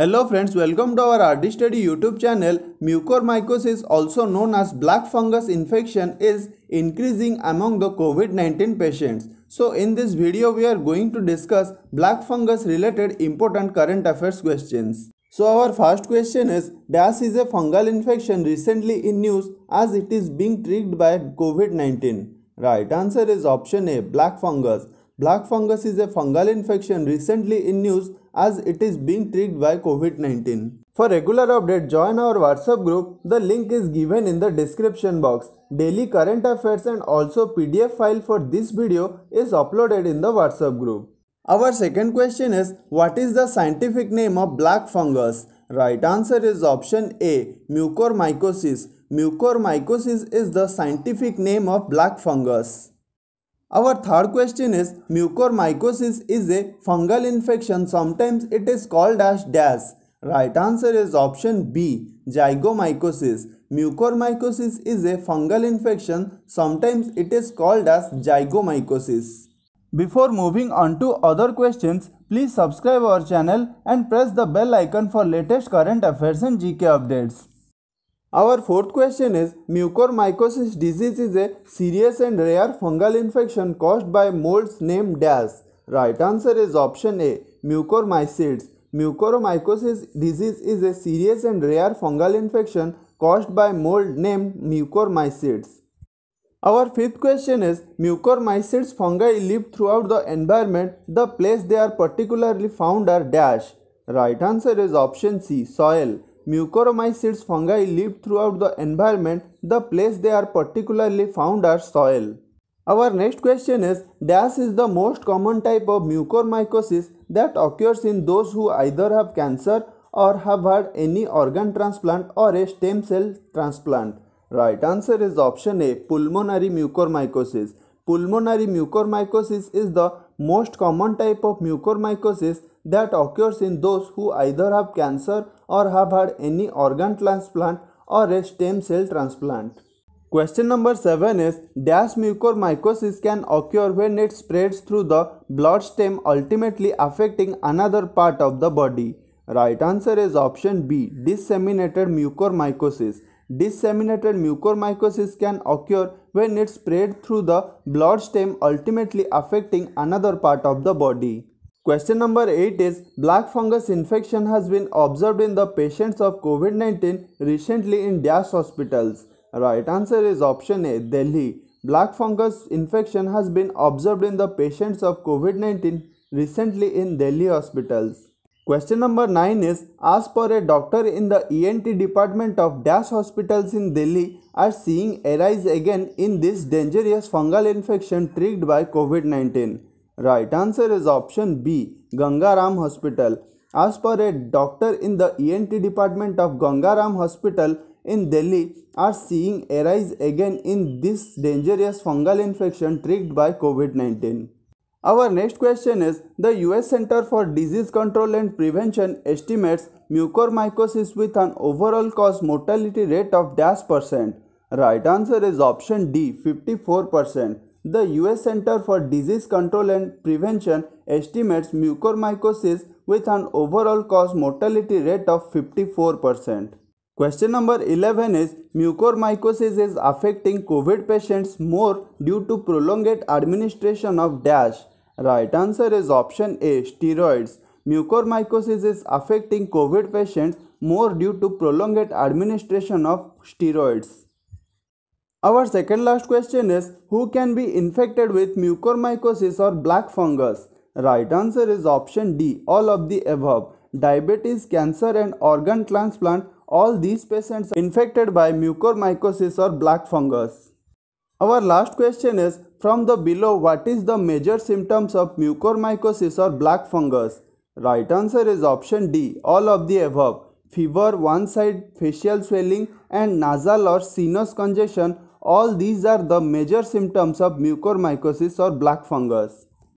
Hello friends, welcome to our RD study YouTube channel. Mucormycosis, also known as black fungus infection, is increasing among the COVID-19 patients. So in this video we are going to discuss black fungus related important current affairs questions. So our first question is, DAS is a fungal infection recently in news as it is being treated by COVID-19. Right answer is option A, black fungus. Black fungus is a fungal infection recently in news as it is being treated by COVID-19. For regular update, join our WhatsApp group. The link is given in the description box. Daily current affairs and also PDF file for this video is uploaded in the WhatsApp group. Our second question is, what is the scientific name of black fungus? Right answer is option A, mucormycosis. Mucormycosis is the scientific name of black fungus. Our third question is, mucormycosis is a fungal infection. Sometimes it is called as DAS. Right answer is option B, zygomycosis. Mucormycosis is a fungal infection. Sometimes it is called as zygomycosis. Before moving on to other questions, please subscribe our channel and press the bell icon for latest current affairs and GK updates. Our fourth question is, mucormycosis disease is a serious and rare fungal infection caused by molds named DAS. Right answer is option A, mucormycetes. Mucormycosis disease is a serious and rare fungal infection caused by mold named mucormycetes. Our fifth question is, mucormycetes fungi live throughout the environment. The place they are particularly found are dash. Right answer is option C, soil. Mucormycetes fungi live throughout the environment. The place they are particularly found are soil. Our next question is, DAS is the most common type of mucormycosis that occurs in those who either have cancer or have had any organ transplant or a stem cell transplant. Right answer is option A, pulmonary mucormycosis. Pulmonary mucormycosis is the most common type of mucormycosis that occurs in those who either have cancer or have had any organ transplant or a stem cell transplant. Question number 7 is, DAS mucormycosis can occur when it spreads through the bloodstem, ultimately affecting another part of the body. Right answer is option B, disseminated mucormycosis. Disseminated mucormycosis can occur when it spread through the bloodstem, ultimately affecting another part of the body. Question number 8 is, black fungus infection has been observed in the patients of COVID-19 recently in DAS hospitals. Right answer is option A, Delhi. Black fungus infection has been observed in the patients of COVID-19 recently in Delhi hospitals. Question number 9 is, as per a doctor in the ENT department of DAS hospitals in Delhi are seeing arise again in this dangerous fungal infection triggered by COVID-19. Right answer is option B, Ganga Ram Hospital. As per a doctor in the ENT department of Ganga Ram Hospital in Delhi are seeing arise again in this dangerous fungal infection triggered by COVID-19. Our next question is, the US Center for Disease Control and Prevention estimates mucormycosis with an overall cause mortality rate of %. Right answer is option D, 54%. The US Center for Disease Control and Prevention estimates mucormycosis with an overall cause mortality rate of 54%. Question number 11 is, mucormycosis is affecting COVID patients more due to prolonged administration of DAS. Right answer is option A, steroids. Mucormycosis is affecting COVID patients more due to prolonged administration of steroids. Our second last question is, who can be infected with mucormycosis or black fungus? Right answer is option D, all of the above. Diabetes, cancer and organ transplant, all these patients are infected by mucormycosis or black fungus. Our last question is, from the below, what is the major symptoms of mucormycosis or black fungus? Right answer is option D, all of the above. Fever, one side facial swelling and nasal or sinus congestion. All these are the major symptoms of mucormycosis or black fungus.